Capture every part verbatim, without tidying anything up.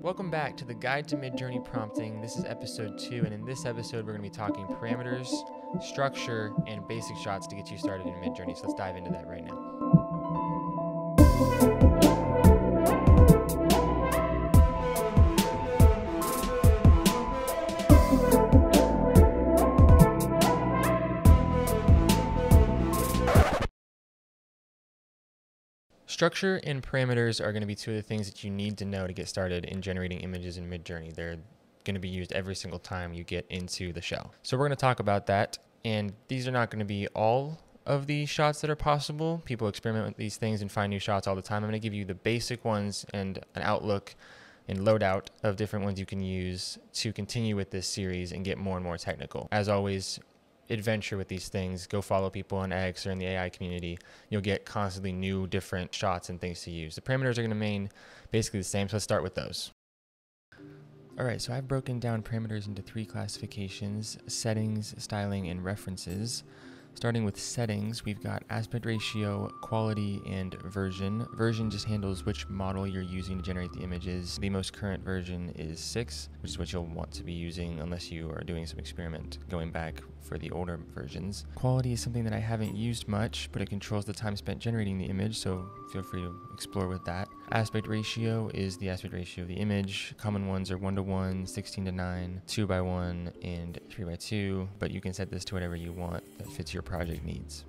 Welcome back to the Guide to Midjourney Prompting. This is episode two, and in this episode we're going to be talking parameters, structure, and basic shots to get you started in Midjourney. So let's dive into that right now. Structure and parameters are going to be two of the things that you need to know to get started in generating images in Midjourney. They're going to be used every single time you get into the shell. So we're going to talk about that, and these are not going to be all of the shots that are possible. People experiment with these things and find new shots all the time. I'm going to give you the basic ones and an outlook and loadout of different ones you can use to continue with this series and get more and more technical. As always, adventure with these things. Go follow people on X or in the A I community. You'll get constantly new different shots and things to use. The parameters are going to remain basically the same, so let's start with those. All right, so I've broken down parameters into three classifications: settings, styling, and references. Starting with settings, we've got aspect ratio, quality, and version. Version just handles which model you're using to generate the images. The most current version is six, which is what you'll want to be using unless you are doing some experiment going back for the older versions. Quality is something that I haven't used much, but it controls the time spent generating the image, so feel free to explore with that. Aspect ratio is the aspect ratio of the image. Common ones are one to one, sixteen to nine, two by one, and three by two, but you can set this to whatever you want that fits your project needs.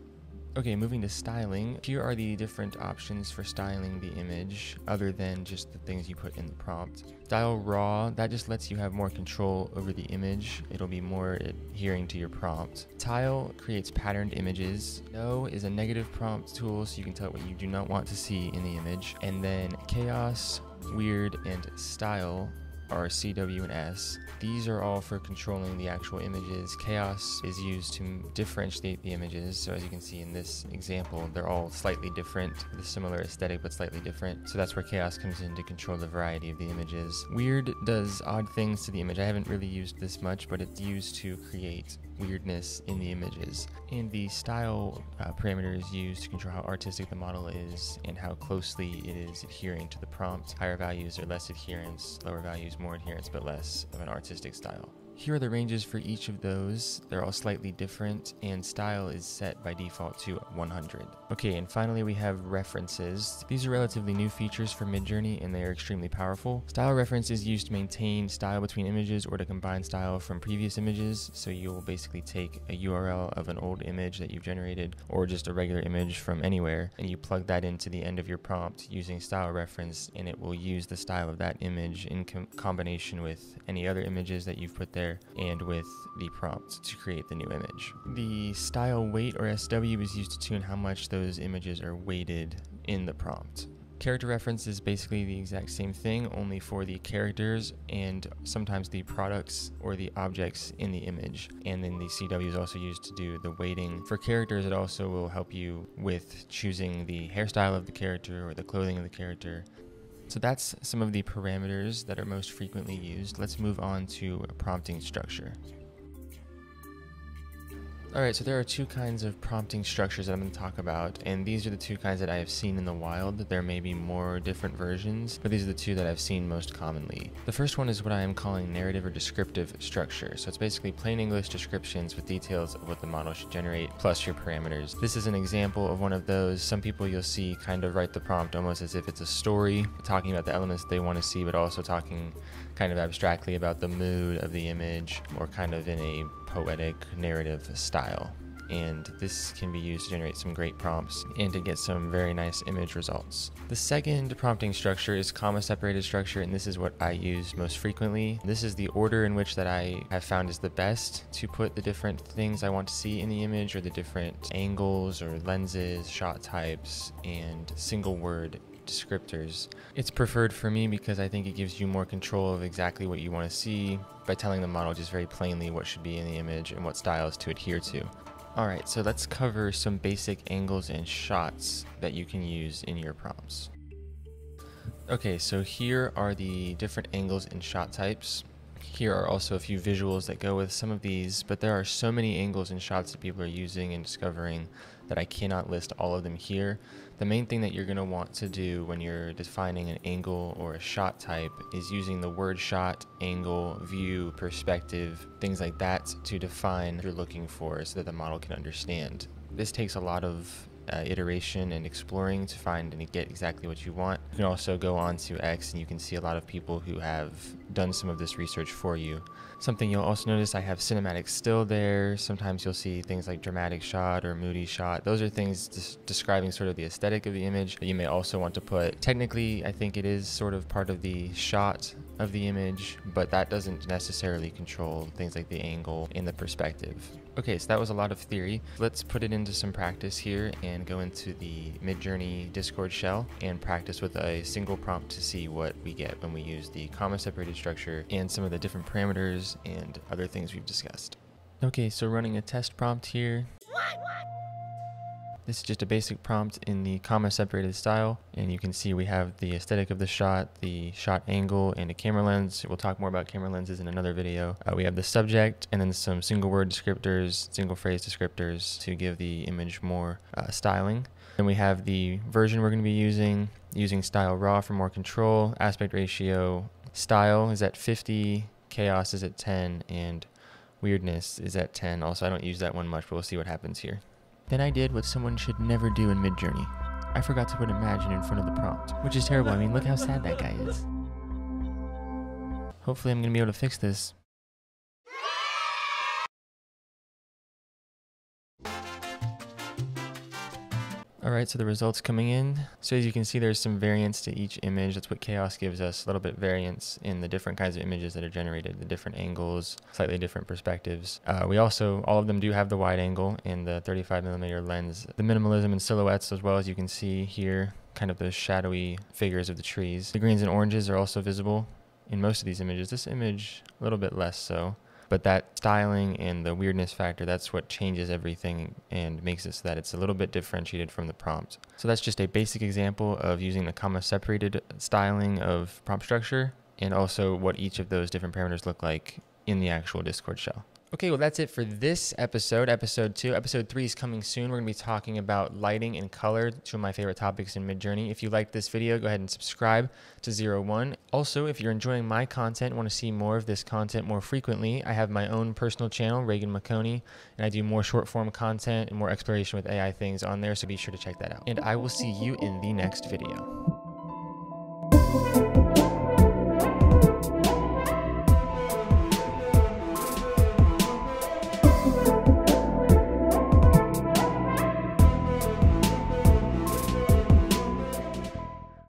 Okay, moving to styling. Here are the different options for styling the image other than just the things you put in the prompt. Style raw, that just lets you have more control over the image. It'll be more adhering to your prompt. Tile creates patterned images. No is a negative prompt tool, so you can tell what you do not want to see in the image. And then chaos, weird, and style are C W and S. These are all for controlling the actual images. Chaos is used to differentiate the images, so as you can see in this example, they're all slightly different, the similar aesthetic but slightly different, so that's where chaos comes in to control the variety of the images. Weird does odd things to the image. I haven't really used this much, but it's used to create weirdness in the images. And the style uh, parameter is used to control how artistic the model is and how closely it is adhering to the prompt. Higher values are less adherence, lower values more adherence but less of an artistic style. Here are the ranges for each of those. They're all slightly different, and style is set by default to one hundred. Okay, and finally we have references. These are relatively new features for Midjourney, and they are extremely powerful. Style reference is used to maintain style between images or to combine style from previous images. So you'll basically take a U R L of an old image that you've generated or just a regular image from anywhere, and you plug that into the end of your prompt using style reference, and it will use the style of that image in com- combination with any other images that you've put there and with the prompt to create the new image. The style weight, or S W, is used to tune how much those images are weighted in the prompt. Character reference is basically the exact same thing, only for the characters and sometimes the products or the objects in the image. And then the C W is also used to do the weighting. For characters, it also will help you with choosing the hairstyle of the character or the clothing of the character. So that's some of the parameters that are most frequently used. Let's move on to prompting structure. All right, so there are two kinds of prompting structures that I'm going to talk about, and these are the two kinds that I have seen in the wild. There may be more different versions, but these are the two that I've seen most commonly. The first one is what I am calling narrative or descriptive structure. So it's basically plain English descriptions with details of what the model should generate, plus your parameters. This is an example of one of those. Some people you'll see kind of write the prompt almost as if it's a story, talking about the elements they want to see, but also talking kind of abstractly about the mood of the image, or kind of in a poetic narrative style. And this can be used to generate some great prompts and to get some very nice image results. The second prompting structure is comma separated structure, and this is what I use most frequently. This is the order in which that I have found is the best to put the different things I want to see in the image, or the different angles or lenses, shot types, and single word descriptors. It's preferred for me because I think it gives you more control of exactly what you want to see by telling the model just very plainly what should be in the image and what styles to adhere to. Alright, so let's cover some basic angles and shots that you can use in your prompts. Okay, so here are the different angles and shot types. Here are also a few visuals that go with some of these, but there are so many angles and shots that people are using and discovering that I cannot list all of them here. The main thing that you're going to want to do when you're defining an angle or a shot type is using the word shot, angle, view, perspective, things like that to define what you're looking for so that the model can understand. This takes a lot of Uh, iteration and exploring to find and get exactly what you want. You can also go on to X and you can see a lot of people who have done some of this research for you. Something you'll also notice, I have cinematic still there. Sometimes you'll see things like dramatic shot or moody shot. Those are things just describing sort of the aesthetic of the image that you may also want to put. Technically, I think it is sort of part of the shot of the image, but that doesn't necessarily control things like the angle and the perspective. Okay, so that was a lot of theory. Let's put it into some practice here and go into the Midjourney Discord shell and practice with a single prompt to see what we get when we use the comma-separated structure and some of the different parameters and other things we've discussed. Okay, so running a test prompt here. This is just a basic prompt in the comma-separated style, and you can see we have the aesthetic of the shot, the shot angle, and a camera lens. We'll talk more about camera lenses in another video. Uh, we have the subject, and then some single word descriptors, single phrase descriptors to give the image more uh, styling. Then we have the version we're going to be using, using style raw for more control, aspect ratio, style is at fifty, chaos is at ten, and weirdness is at ten. Also, I don't use that one much, but we'll see what happens here. Then I did what someone should never do in Midjourney. I forgot to put imagine in front of the prompt, which is terrible. I mean, look how sad that guy is. Hopefully I'm gonna be able to fix this. All right, so the results coming in. So as you can see, there's some variance to each image. That's what chaos gives us, a little bit of variance in the different kinds of images that are generated, the different angles, slightly different perspectives. Uh, we also, all of them do have the wide angle and the thirty-five millimeter lens, the minimalism and silhouettes as well, as you can see here, kind of those shadowy figures of the trees. The greens and oranges are also visible in most of these images. This image, a little bit less so. But that styling and the weirdness factor, that's what changes everything and makes it so that it's a little bit differentiated from the prompt. So that's just a basic example of using the comma-separated styling of prompt structure and also what each of those different parameters look like in the actual Discord shell. Okay, well, that's it for this episode, episode two. Episode three is coming soon. We're going to be talking about lighting and color, two of my favorite topics in Midjourney. If you liked this video, go ahead and subscribe to Zero One. Also, if you're enjoying my content, want to see more of this content more frequently, I have my own personal channel, Reagan Maconi, and I do more short-form content and more exploration with A I things on there, so be sure to check that out. And I will see you in the next video.